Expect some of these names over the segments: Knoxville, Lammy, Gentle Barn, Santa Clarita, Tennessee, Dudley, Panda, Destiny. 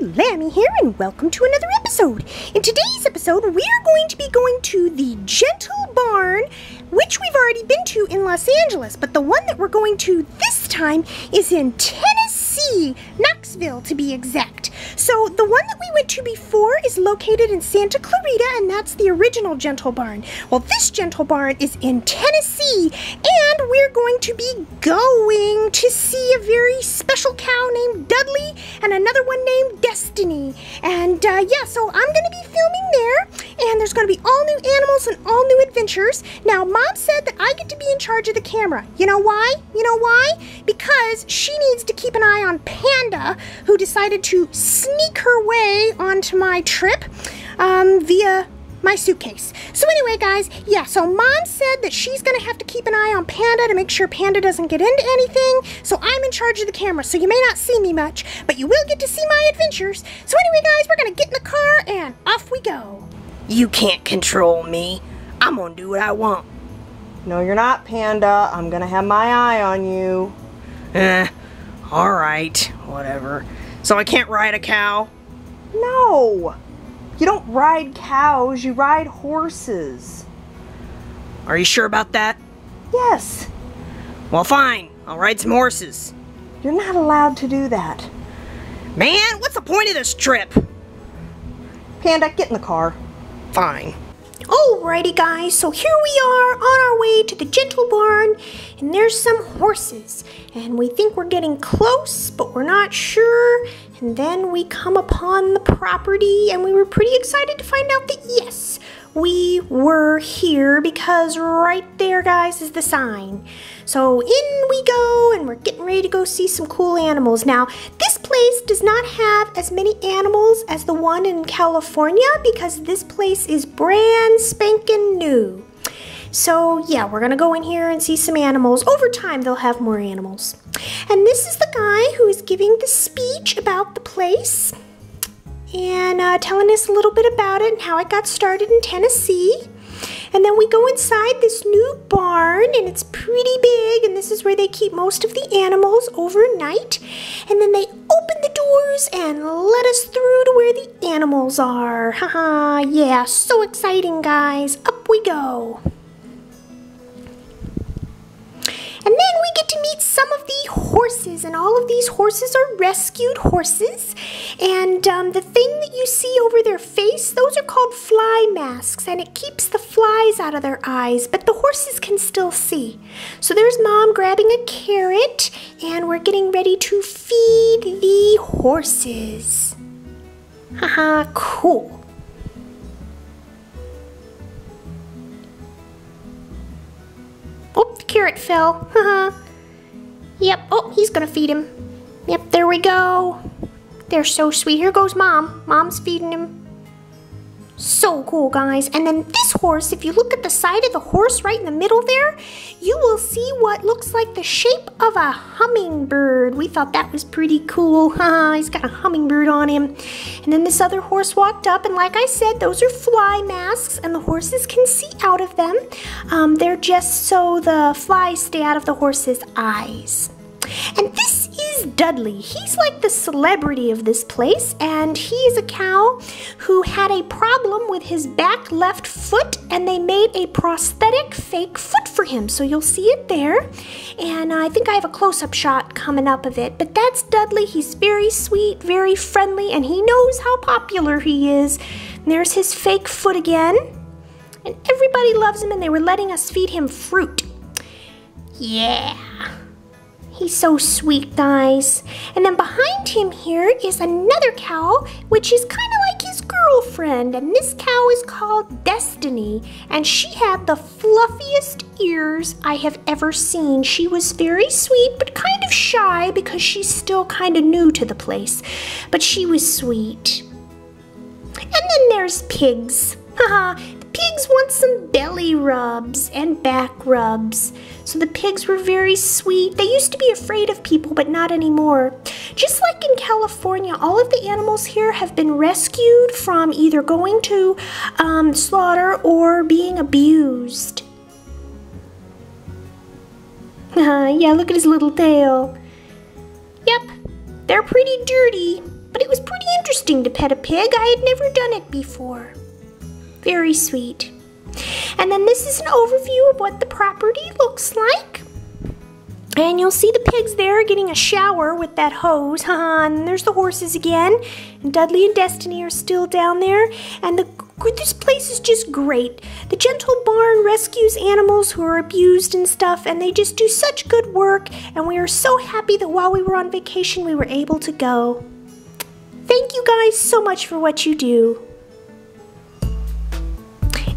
Lammy here, and welcome to another episode. In today's episode, we are going to be going to the Gentle Barn, which we've already been to in Los Angeles, but the one that we're going to this time is in Tennessee, Knoxville to be exact. So the one that we went to before is located in Santa Clarita, and that's the original Gentle Barn. Well, this Gentle Barn is in Tennessee, and we're going to be going to see a very special cow named Dudley and another one named Destiny. And yeah, so I'm going to be filming there, and there's going to be all new animals and all new adventures. Now, Mom said that I get to be in charge of the camera. You know why? You know why? Because she needs to keep an eye on Panda, who decided to sneak her way onto my trip via my suitcase. So anyway, guys, yeah, so Mom said that she's gonna have to keep an eye on Panda to make sure Panda doesn't get into anything, so I'm in charge of the camera, so you may not see me much, but you will get to see my adventures. So anyway, guys, we're gonna get in the car and off we go. You can't control me. I'm gonna do what I want. No, you're not, Panda. I'm gonna have my eye on you. All right, whatever. So I can't ride a cow? No. You don't ride cows, you ride horses. Are you sure about that? Yes. Well, fine. I'll ride some horses. You're not allowed to do that. Man, what's the point of this trip? Panda, get in the car. Fine. Alrighty, guys, so here we are on our way to the Gentle Barn, and there's some horses, and we think we're getting close, but we're not sure. And then we come upon the property, and we were pretty excited to find out that yes, we were here, because right there, guys, is the sign. So in we go, and we're getting ready to go see some cool animals. Now, this place does not have as many animals as the one in California, because this place is brand spanking new. So yeah, we're gonna go in here and see some animals. Over time, they'll have more animals. And this is the guy who is giving the speech about the place and telling us a little bit about it and how it got started in Tennessee. And then we go inside this new barn, and it's pretty big, and this is where they keep most of the animals overnight. And then they open the doors and let us through to where the animals are. Haha, yeah, so exciting, guys. Up we go. And then we get to meet some of the horses, and all of these horses are rescued horses. And the thing that you see over their face, those are called fly masks, and it keeps the flies out of their eyes, but the horses can still see. So there's Mom grabbing a carrot, and we're getting ready to feed the horses. Haha, cool. Carrot fell. Yep. Oh, he's gonna feed him. Yep, there we go. They're so sweet. Here goes Mom. Mom's feeding him. So cool, guys. And then this horse, if you look at the side of the horse right in the middle there, you will see what looks like the shape of a hummingbird. We thought that was pretty cool. He's got a hummingbird on him. And then this other horse walked up, and like I said, those are fly masks, and the horses can see out of them. They're just so the flies stay out of the horse's eyes. And this is Dudley. He's like the celebrity of this place, and he is a cow who had a problem with his back left foot, and they made a prosthetic fake foot for him, so you'll see it there. And I think I have a close-up shot coming up of it, but that's Dudley. He's very sweet, very friendly, and he knows how popular he is. And there's his fake foot again, and everybody loves him, and they were letting us feed him fruit. Yeah. He's so sweet, guys. And then behind him here is another cow, which is kind of like his girlfriend. And this cow is called Destiny. And she had the fluffiest ears I have ever seen. She was very sweet, but kind of shy because she's still kind of new to the place. But she was sweet. And then there's pigs. Haha. Pigs want some belly rubs and back rubs. So the pigs were very sweet. They used to be afraid of people, but not anymore. Just like in California, all of the animals here have been rescued from either going to slaughter or being abused. Yeah, look at his little tail. Yep, they're pretty dirty. but it was pretty interesting to pet a pig. I had never done it before. Very sweet. And then this is an overview of what the property looks like. And you'll see the pigs there getting a shower with that hose. And there's the horses again. And Dudley and Destiny are still down there. And this place is just great. The Gentle Barn rescues animals who are abused and stuff. And they just do such good work. And we are so happy that while we were on vacation, we were able to go. Thank you guys so much for what you do.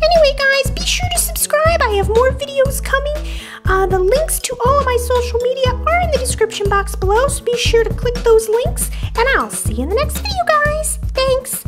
Anyway guys, be sure to subscribe. I have more videos coming. The links to all of my social media are in the description box below, so be sure to click those links, and I'll see you in the next video guys. Thanks.